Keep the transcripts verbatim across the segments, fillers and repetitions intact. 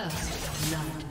First blood.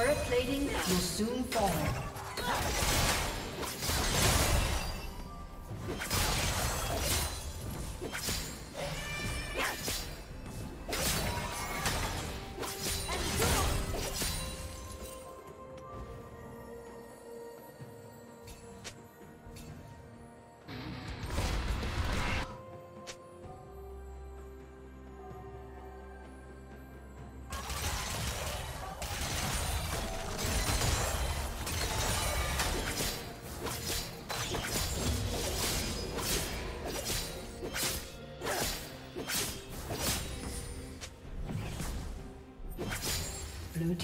Turret plating will soon fall. Blue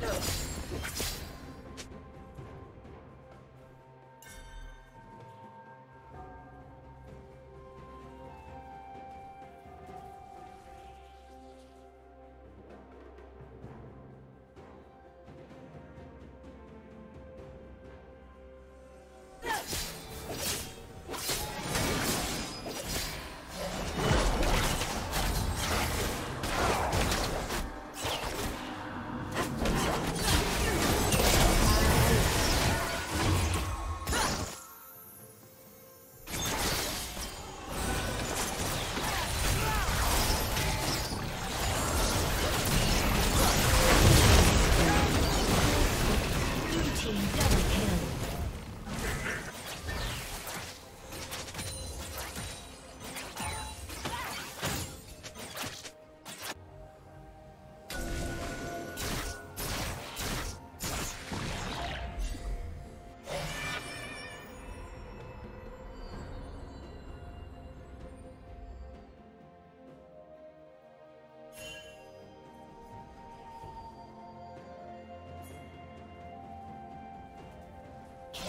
No.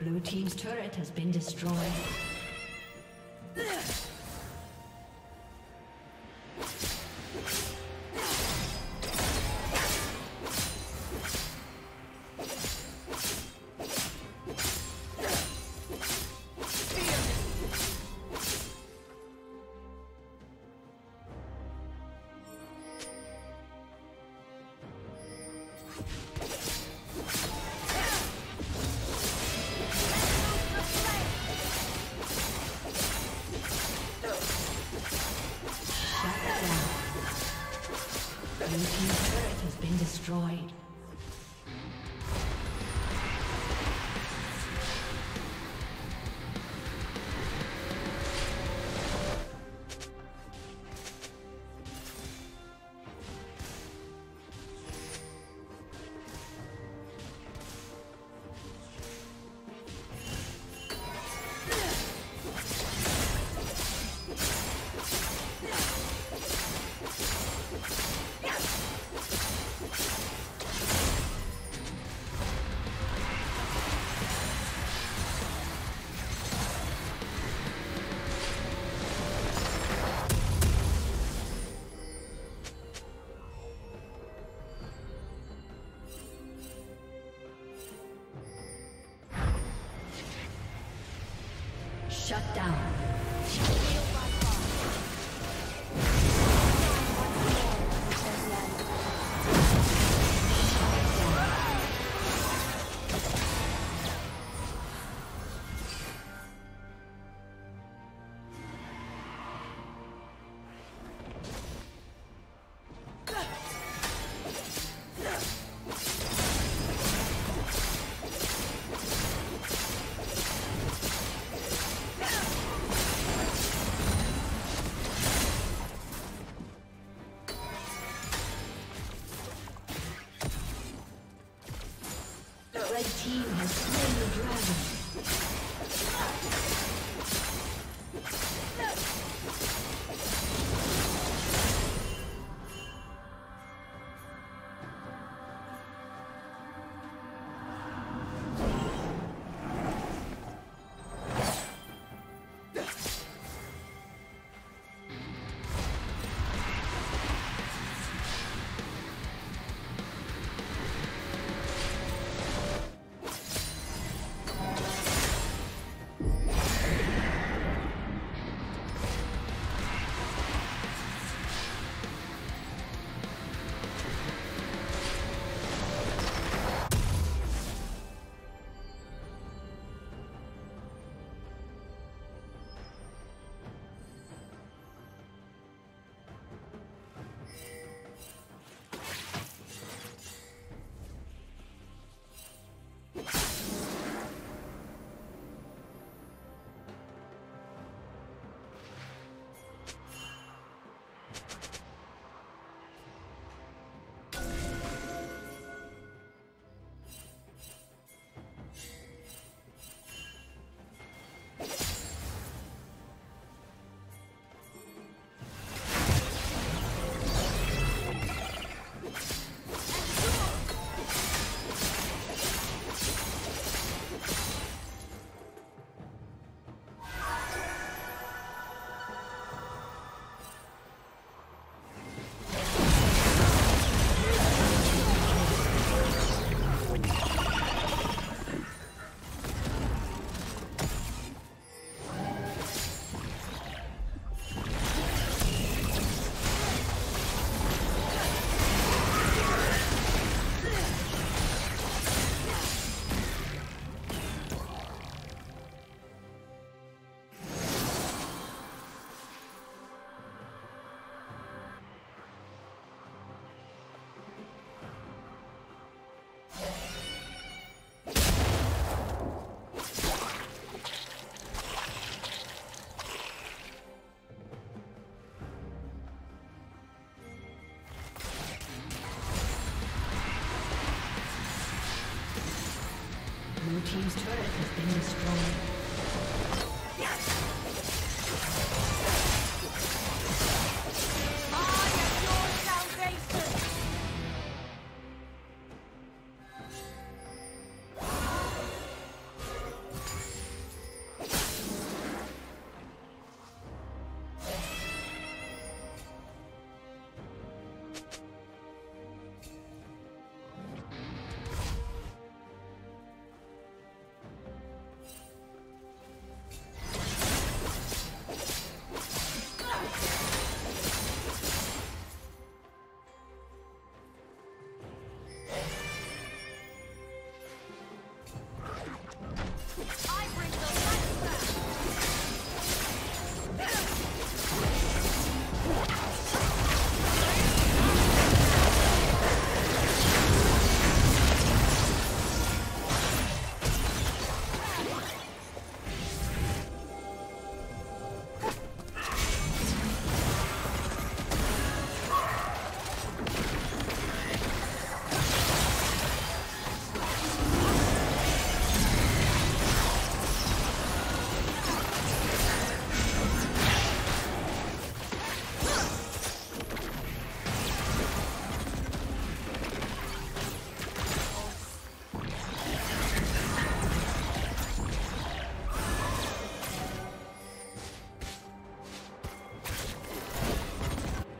Blue team's turret has been destroyed. Destroyed. Shut down. Red team has slain the Team's turret has been destroyed.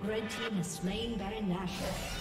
Red team has slain Baron Nashor.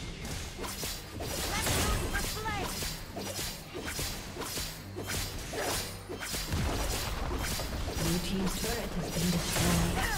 Let's play. Blue team's turret has been destroyed.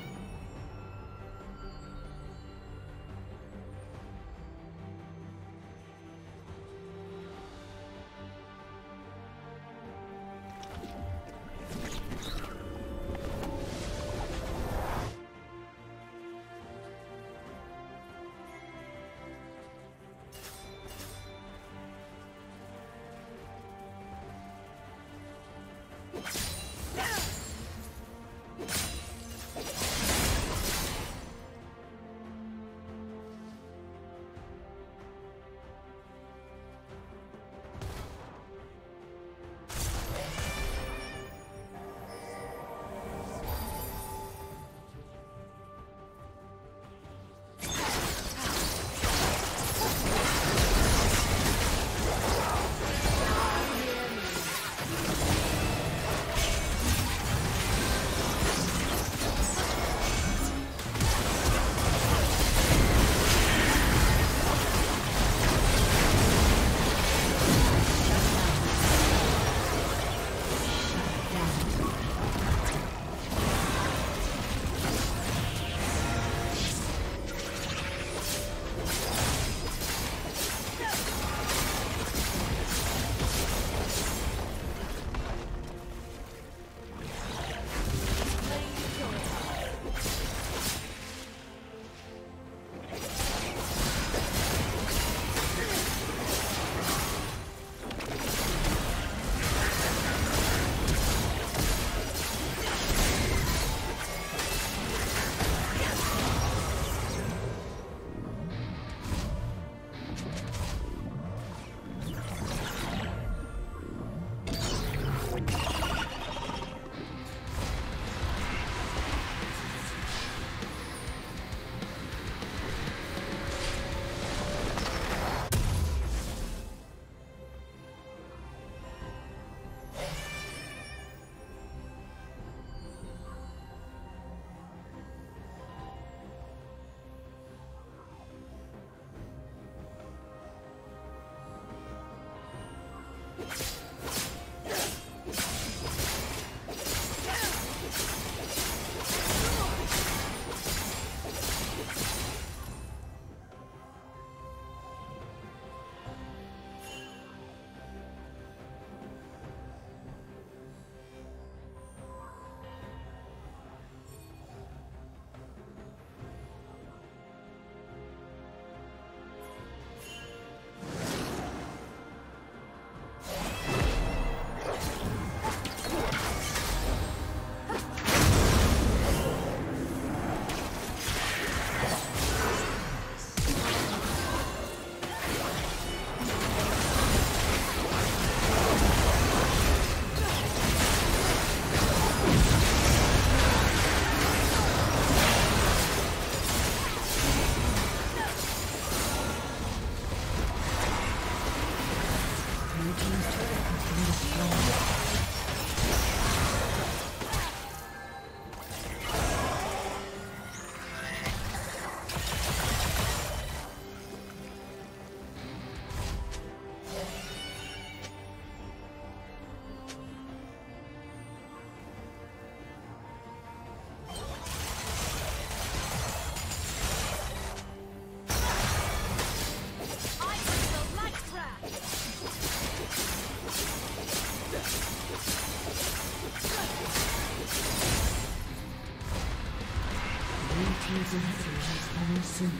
Team's inhibitor is coming soon.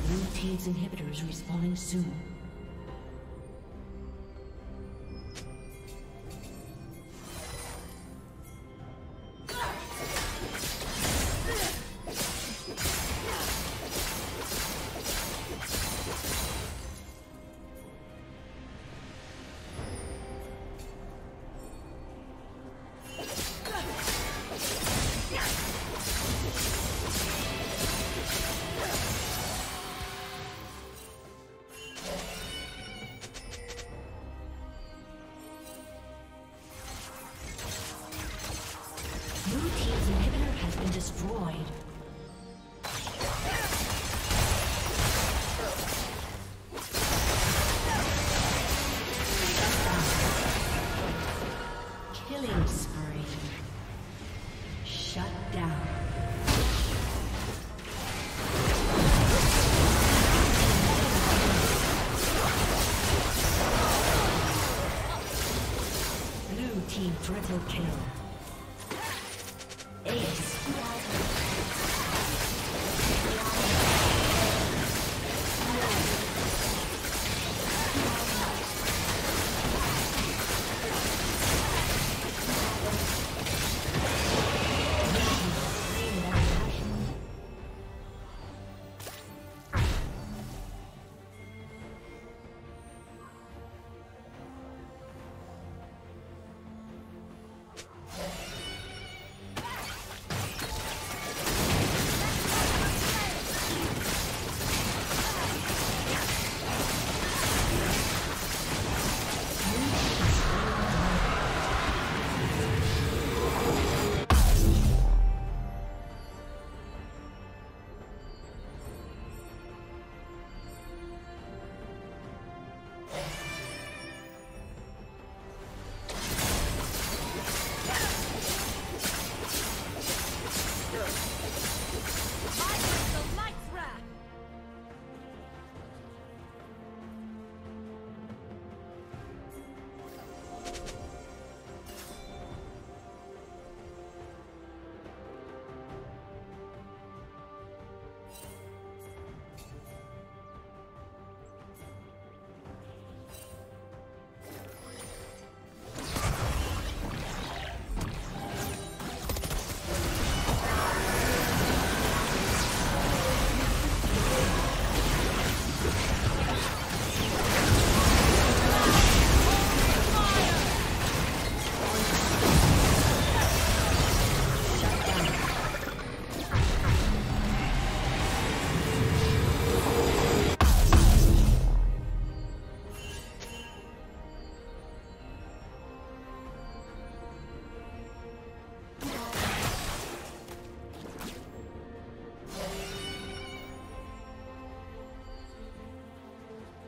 Blue team's inhibitor is respawning soon. Triple kill. Ace.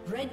Red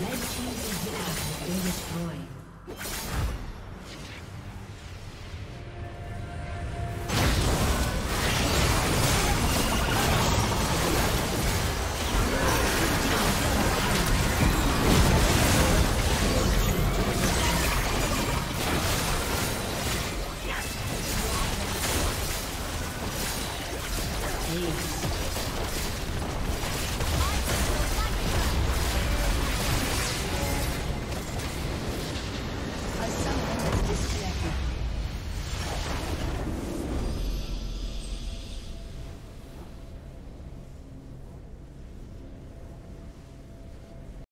Red team's inhibitor has been destroyed.